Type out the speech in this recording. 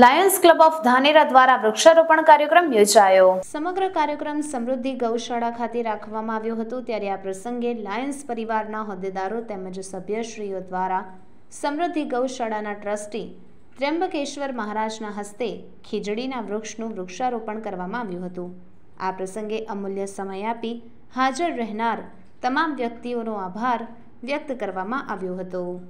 Lions club of Dhanera द्वारा वृक्षारोपण कार्यक्रम योजायो। समग्र कार्यक्रम समृद्धि गौशाला खाते राखवामां આવ્યો હતો ત્યારે આ પ્રસંગે લાયન્સ પરિવારના હોદ્દેદારો તેમજ સભ્યશ્રીઓ દ્વારા સમૃદ્ધિ ગૌશાળાના ટ્રસ્ટી ત્ર્યંબકેશ્વર મહારાજના હસ્તે ખીજડીના વૃક્ષનું વૃક્ષારોપણ કરવામાં આવ્યું હતું। આ પ્રસંગે અમૂલ્ય સમય આપી હાજર રહેનાર તમામ વ્યક્તિઓનો આભાર વ્યક્ત કરવામાં આવ્યો હતો।